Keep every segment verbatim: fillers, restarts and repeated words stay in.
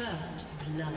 First blood.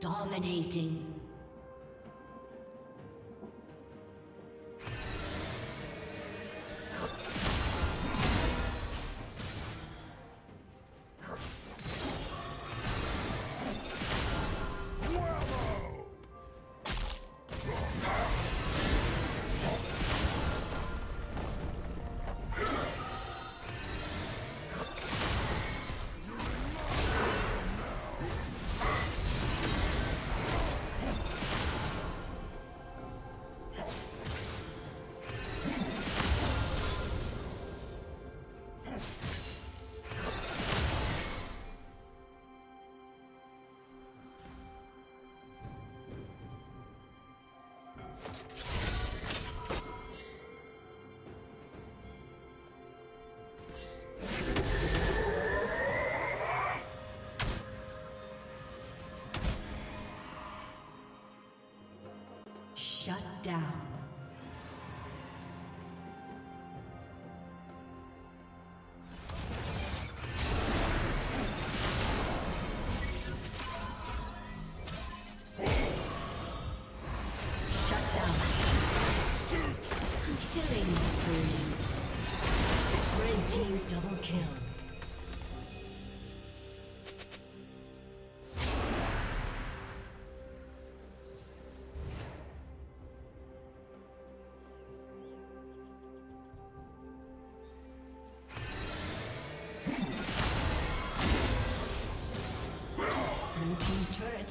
Dominating. Shut down.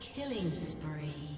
Killing spree.